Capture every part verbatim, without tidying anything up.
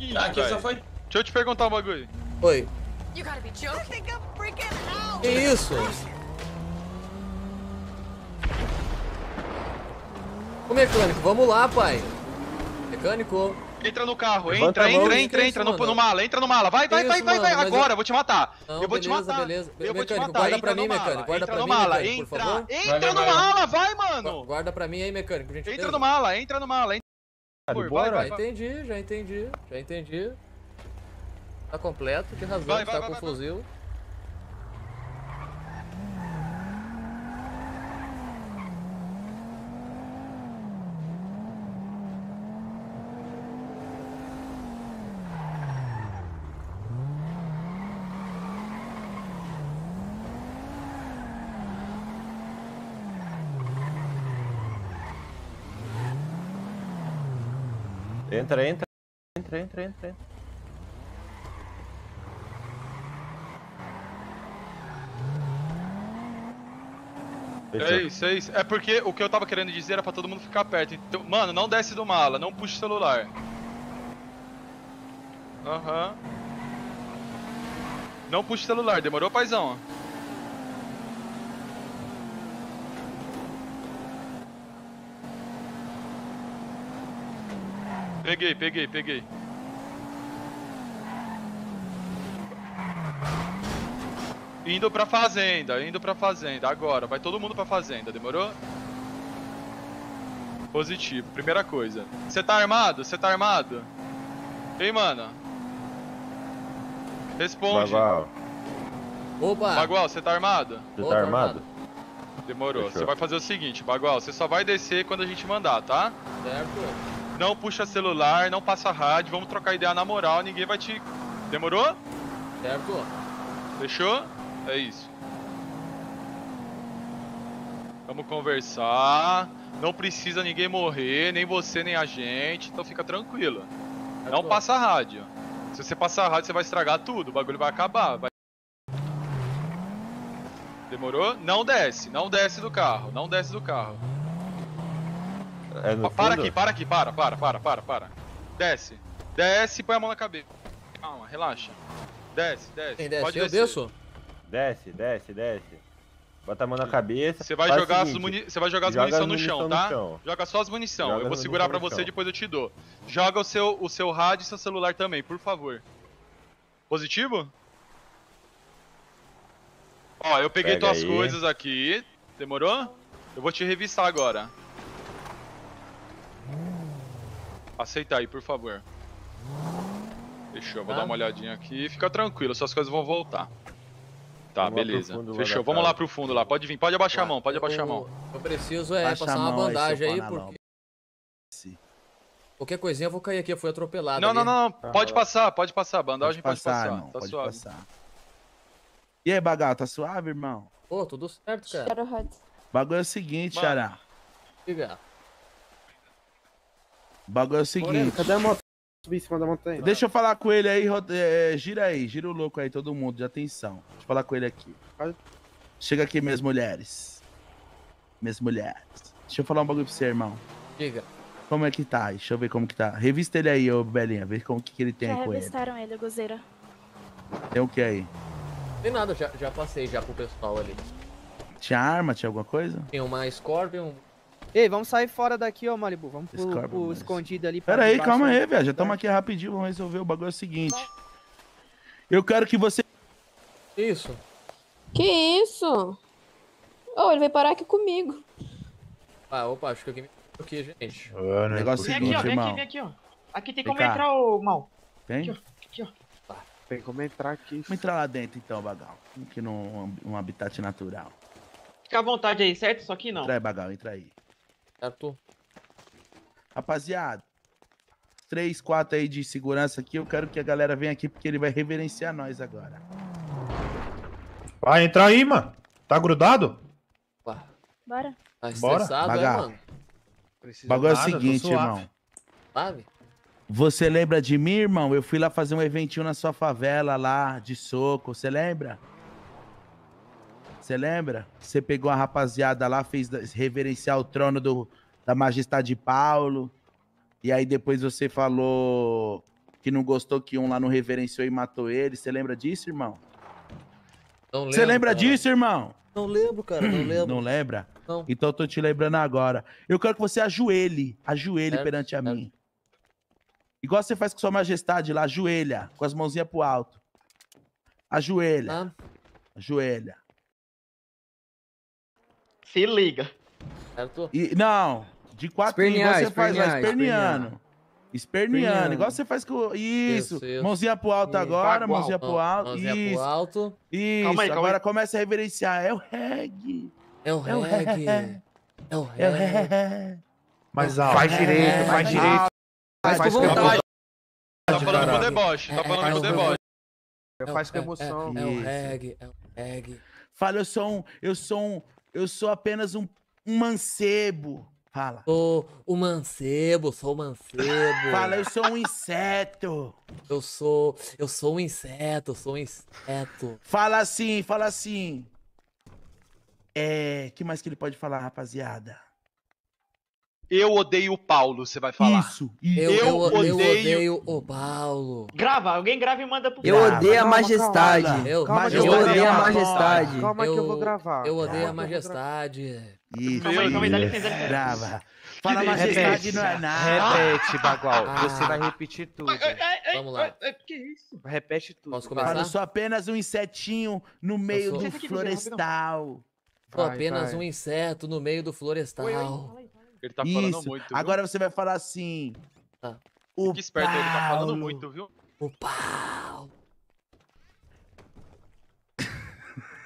seguinte, tá, aqui só foi... Deixa eu te perguntar um bagulho. Oi. Que isso? Ô mecânico, vamos lá, pai. Mecânico. Entra no carro, entra, entra, entra, entra, entra no, no mala, entra no mala. Vai, vai, vai, vai, vai, agora, eu vou te matar. Eu vou te matar. Eu vou te matar. Guarda pra mim, mecânico. Guarda pra mim, mecânico, por favor. Entra no mala, vai, mano. Guarda pra mim aí, mecânico. Entra no mala, entra no mala. Já entendi, já entendi, já entendi. Tá completo, tem razão, vai, vai, tá vai, com vai, fuzil. Entra, entra, entra, entra, entra, entra. É isso, é isso. É porque o que eu tava querendo dizer era pra todo mundo ficar perto. Então, mano, não desce do mala, não puxa o celular. Aham. Uhum. Não puxa o celular, demorou, paizão? Peguei, peguei, peguei. Indo pra fazenda, indo pra fazenda, agora, vai todo mundo pra fazenda, demorou? Positivo, primeira coisa. Você tá armado? Você tá armado? Ei, mano? Responde. Bagual. Opa! Bagual, você tá armado? Você tá armado? Demorou, você vai fazer o seguinte, Bagual, você só vai descer quando a gente mandar, tá? Certo. Não puxa celular, não passa rádio, vamos trocar ideia na moral, ninguém vai te... Demorou? Certo. Fechou? É isso. Vamos conversar. Não precisa ninguém morrer, nem você, nem a gente. Então fica tranquilo. É não bom. Passa rádio. Se você passar rádio, você vai estragar tudo. O bagulho vai acabar. Vai... Demorou? Não desce. Não desce do carro. Não desce do carro. É no para fundo? Aqui, para aqui. Para, para, para, para, para. Desce. Desce e põe a mão na cabeça. Calma, relaxa. Desce, desce. Quem desce? Pode eu descer. Desço? Desce, desce, desce. Bota a mão na cabeça. Você vai Faz jogar seguinte, as, muni vai jogar as joga munição, as munição no chão, no tá? Chão. Joga só as munição. Joga eu vou segurar pra você e depois eu te dou. Joga o seu, o seu rádio e seu celular também, por favor. Positivo? Ó, eu peguei Pega tuas aí. coisas aqui. Demorou? Eu vou te revistar agora. Aceita aí, por favor. Fechou, vou ah. dar uma olhadinha aqui. Fica tranquilo, suas coisas vão voltar. Tá, vamos beleza. Fechou, vamos lá pro fundo lá. Pode vir, pode abaixar ah, a mão, pode eu, abaixar a mão. Eu preciso é Baixa passar uma bandagem aí, aí porque... Sim. Qualquer coisinha eu vou cair aqui, eu fui atropelado. Não, ali. não, não, não. Pode passar, pode passar. Bandagem pode passar. Pode passar, irmão, tá pode suave. Passar. E aí, Bagal, tá suave, irmão? Pô, tudo certo, cara. O bagulho é o seguinte, Mano. Xará. Diga. O bagulho é o seguinte. Moreno, cadê a moto? Subir em cima da montanha. Deixa eu falar com ele aí, é, gira aí, gira o louco aí, todo mundo, de atenção. Deixa eu falar com ele aqui. Chega aqui, minhas mulheres. Minhas mulheres. Deixa eu falar um bagulho pra você, irmão. Diga. Como é que tá? Deixa eu ver como que tá. Revista ele aí, ô Belinha, ver como que, que ele tem já aí com ele. Já revistaram ele, Gozeira. Tem o que aí? Não tem nada, já, já passei já pro pessoal ali. Tinha arma, tinha alguma coisa? Tem uma Scorpion... Ei, vamos sair fora daqui, ó, Malibu. Vamos pro, Escorba, pro escondido ali. Pera aí, calma aí, velho. Já estamos aqui rapidinho, vamos resolver o bagulho. É o seguinte. Eu quero que você... Que isso? Que isso? Oh, ele vai parar aqui comigo. Ah, opa, acho que alguém me... Aqui, gente. O negócio é o seguinte, irmão. Vem aqui, vem aqui, ó. Aqui tem como entrar, ô, mal. Tem? Aqui, ó. Aqui, ó. Tá. Tem como entrar aqui. Vamos entrar lá dentro, então, Bagal. Aqui num um habitat natural. Fica à vontade aí, certo? Só que não. Entra aí, Bagal, entra aí. Certo. Rapaziada, três, quatro aí de segurança aqui. Eu quero que a galera venha aqui porque ele vai reverenciar nós agora. Vai entrar aí, mano. Tá grudado? Pá. Bora. Tá estressado, é, mano? O bagulho é o seguinte, irmão. Sabe? Você lembra de mim, irmão? Eu fui lá fazer um eventinho na sua favela lá, de soco. Você lembra? Você lembra? Você pegou a rapaziada lá, fez reverenciar o trono do, da majestade Paulo. E aí depois você falou que não gostou que um lá não reverenciou e matou ele. Você lembra disso, irmão? Não lembro. Você lembra cara. disso, irmão? Não lembro, cara, não lembro. Não lembra? Não. Então eu tô te lembrando agora. Eu quero que você ajoelhe, ajoelhe é, perante a é. mim. Igual você faz com sua majestade lá, ajoelha, com as mãozinhas pro alto. Ajoelha, ah. ajoelha. Se liga. E, não, de quatro igual você faz lá, esperneando. Esperneando, igual você faz com... Isso, isso, isso. Mãozinha pro alto agora, Bagual. mãozinha pro alto. Mãozinha isso. pro alto. Isso, calma aí, calma agora aí. Começa a reverenciar. É o reggae. É o reggae. É o reggae. Mais alto. Faz direito, faz direito. Faz, faz com vontade. Tá falando com deboche, tá falando com deboche. Faz com emoção. É o reggae, é o reggae. Fala, eu sou um... Eu sou um... Eu sou apenas um, um mancebo. Fala. Sou o mancebo, sou o mancebo. Fala, eu sou um inseto. Eu sou. Eu sou um inseto, eu sou um inseto. Fala assim, fala assim. É. O que mais que ele pode falar, rapaziada? Eu odeio o Paulo, você vai falar. Isso. isso. Eu, eu, eu, odeio... eu odeio o Paulo. Grava, alguém grava e manda pro... Eu grava. odeio calma, a majestade. Calma, eu, calma, eu, eu odeio a majestade. Calma que eu vou gravar. Eu odeio calma, a majestade. Isso. Calma aí, calma aí, dá licença. Grava. Fala majestade, não é nada. Repete, Bagual. Ah. Você vai repetir tudo. Ai, ai, ai, Vamos lá. Ai, que isso? Repete tudo. Posso começar? Fala, eu sou apenas um insetinho no meio do florestal. Sou apenas um inseto no meio do florestal. Ele tá falando Isso. muito, viu? Agora você vai falar assim. Ah. O que esperto, Paulo. ele tá falando muito, viu? O Paulo.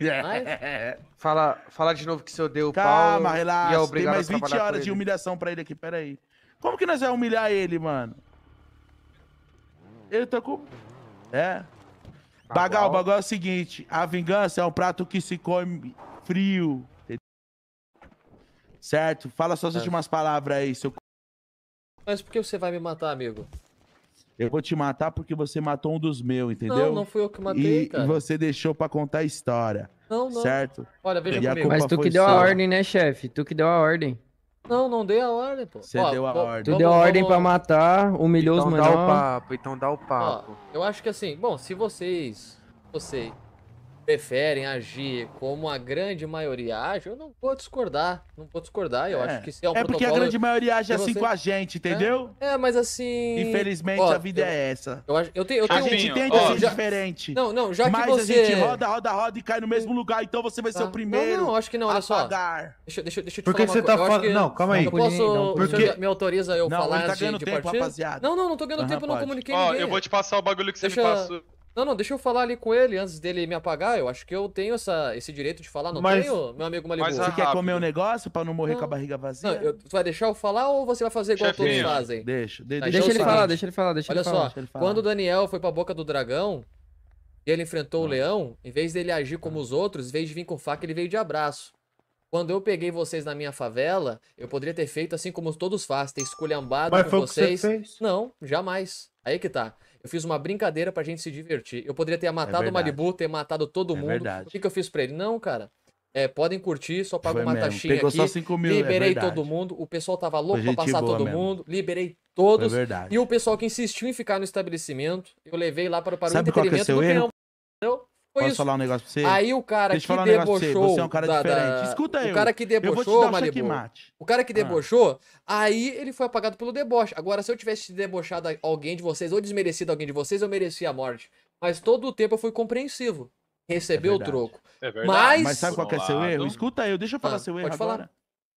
yeah. Fala, fala de novo que você odeia o Paulo. Calma, relaxa. E é obrigado Tem mais a vinte horas de humilhação pra ele aqui, peraí. Como que nós vamos humilhar ele, mano? Ele tá com... É. Bagal, o bagulho é o seguinte. A vingança é um prato que se come frio. Certo? Fala suas é. últimas palavras aí, seu... Mas por que você vai me matar, amigo? Eu vou te matar porque você matou um dos meus, entendeu? Não, não fui eu que matei, e, cara. E você deixou pra contar a história. Não, não. Certo? Olha, veja e comigo. Mas tu que deu só. a ordem, né, chefe? Tu que deu a ordem. Não, não dei a ordem, pô. Você deu a ó, ordem. Tu deu a ordem vamos... pra matar, humilhou então os menores. Então dá o papo, então dá o papo. Ó, eu acho que assim, bom, se vocês... Vocês preferem agir como a grande maioria age, eu não vou discordar. Não vou discordar, eu é. acho que se é um É porque a grande maioria age assim você... com a gente, entendeu? É, é mas assim... Infelizmente, ó, a vida eu... é essa. Eu, eu tenho, eu tenho... A gente tenta ó, ser já... diferente. Não, não, já mas que você... Mas a gente roda, roda, roda e cai no mesmo lugar, então você vai tá. ser o primeiro Não, não, acho que não, olha só. Pagar. Deixa, deixa, deixa eu te Por que falar você tá falando... Que... Não, calma aí. Eu posso... Não, porque... Você me autoriza eu não, falar tá de, de tempo, partida? Não, não, não tô ganhando uhum, tempo, pode. não comuniquei ninguém. Ó, eu vou te passar o bagulho que você me passou. Não, não, deixa eu falar ali com ele antes dele me apagar. Eu acho que eu tenho essa, esse direito de falar, não mas, tenho, meu amigo Malibu? Mas você rápido. quer comer um negócio pra não morrer não. com a barriga vazia? Não, eu, tu vai deixar eu falar ou você vai fazer igual Chefinho. todos fazem? Deixa, de, tá, deixa, deixa ele falar, falar, deixa ele falar, deixa Olha ele falar. Olha só, falar. quando o Daniel foi pra boca do dragão e ele enfrentou não. o leão, em vez dele agir como os outros, em vez de vir com faca, ele veio de abraço. Quando eu peguei vocês na minha favela, eu poderia ter feito assim como todos fazem, ter esculhambado com vocês. Você fez? Não, jamais. Aí que tá. Eu fiz uma brincadeira pra gente se divertir. Eu poderia ter matado é o Malibu, ter matado todo é mundo. Verdade. O que, que eu fiz pra ele? Não, cara. É, podem curtir, só pago Foi uma mesmo. taxinha Pegou aqui. Só cinco mil, liberei é todo mundo. O pessoal tava louco pra passar todo mesmo. mundo. Liberei todos. Foi verdade. E o pessoal que insistiu em ficar no estabelecimento, eu levei lá para, para Sabe o entretenimento qual que é seu do Penhão. Foi Posso isso. falar um negócio pra você? Aí o cara Deixa que falar um debochou... Você. você é um cara da, diferente. Da... Escuta aí. O cara que debochou, Malibu. O cara que debochou, ah. aí ele foi apagado pelo deboche. Agora, se eu tivesse debochado alguém de vocês, ou desmerecido alguém de vocês, eu merecia a morte. Mas todo o tempo eu fui compreensivo. Recebeu é o troco. É verdade. Mas... Mas sabe qual que é seu erro? Escuta aí, deixa eu falar ah, seu erro pode agora. Falar.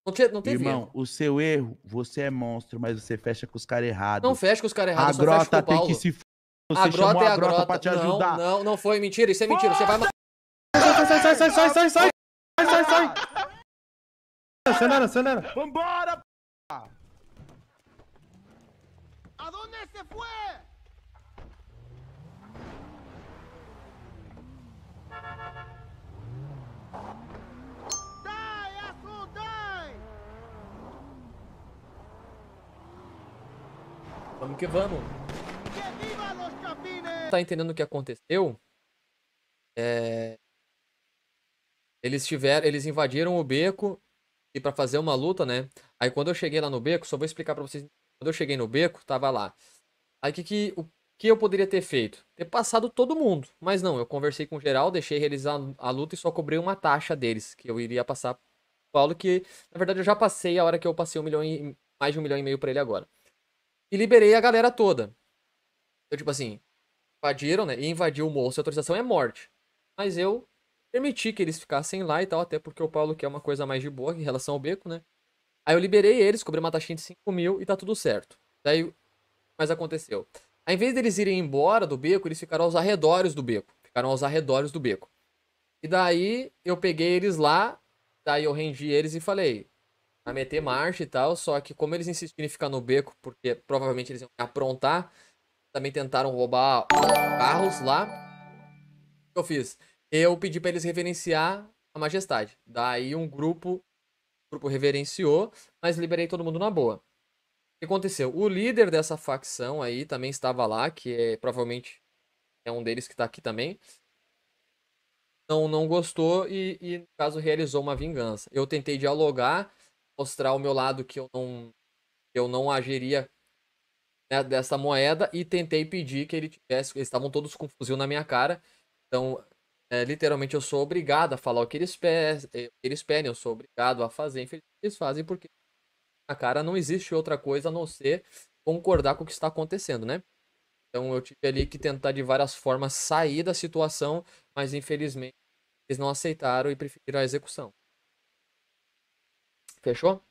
Não tem, não tem Irmão, erro. o seu erro, você é monstro, mas você fecha com os caras errados. Não fecha com os caras errados, a grota fecha com o Paulo. tem que se... Você a grota é a, a grota, grota pra te ajudar. Não, não, não foi mentira, isso é mentira. Você vai matar. Sai, sai, sai, sai, sai, sai, sai, sai, sai, sai. Acelera, acelera. Vambora, p. Aonde se foi? Vamos que vamos. Tá entendendo o que aconteceu? É... Eles tiveram, eles invadiram o beco e para fazer uma luta, né? Aí quando eu cheguei lá no beco, só vou explicar para vocês. Quando eu cheguei no beco, tava lá. Aí que que o que eu poderia ter feito? Ter passado todo mundo. Mas não, eu conversei com o geral, deixei realizar a luta e só cobrei uma taxa deles, que eu iria passar pro Paulo, que na verdade eu já passei a hora que eu passei um milhão e, mais de um milhão e meio pra ele agora. E liberei a galera toda. Então, tipo assim, invadiram, né? E invadir o morro sem autorização é morte. Mas eu permiti que eles ficassem lá e tal, até porque o Paulo quer uma coisa mais de boa em relação ao beco, né? Aí eu liberei eles, cobrei uma taxinha de cinco mil e tá tudo certo. Daí, mas aconteceu. Ao invés deles irem embora do beco, eles ficaram aos arredores do beco. Ficaram aos arredores do beco. E daí, eu peguei eles lá, daí eu rendi eles e falei, a meter marcha e tal, só que como eles insistiram em ficar no beco, porque provavelmente eles iam aprontar, também tentaram roubar carros lá. O que eu fiz? Eu pedi pra eles reverenciar a majestade. Daí um grupo, um grupo reverenciou, mas liberei todo mundo na boa. O que aconteceu? O líder dessa facção aí também estava lá, que é, provavelmente é um deles que está aqui também. Não, não gostou e, e, no caso, realizou uma vingança. Eu tentei dialogar, mostrar o meu lado que eu não, que eu não agiria, né, dessa moeda e tentei pedir que ele tivesse... Eles estavam todos com um fuzil na minha cara. Então, é, literalmente, eu sou obrigado a falar o que eles, pe que eles pedem. Eu sou obrigado a fazer. Infelizmente, eles fazem porque... Na cara, não existe outra coisa a não ser concordar com o que está acontecendo, né? Então eu tive ali que tentar de várias formas sair da situação, mas infelizmente eles não aceitaram e preferiram a execução. Fechou?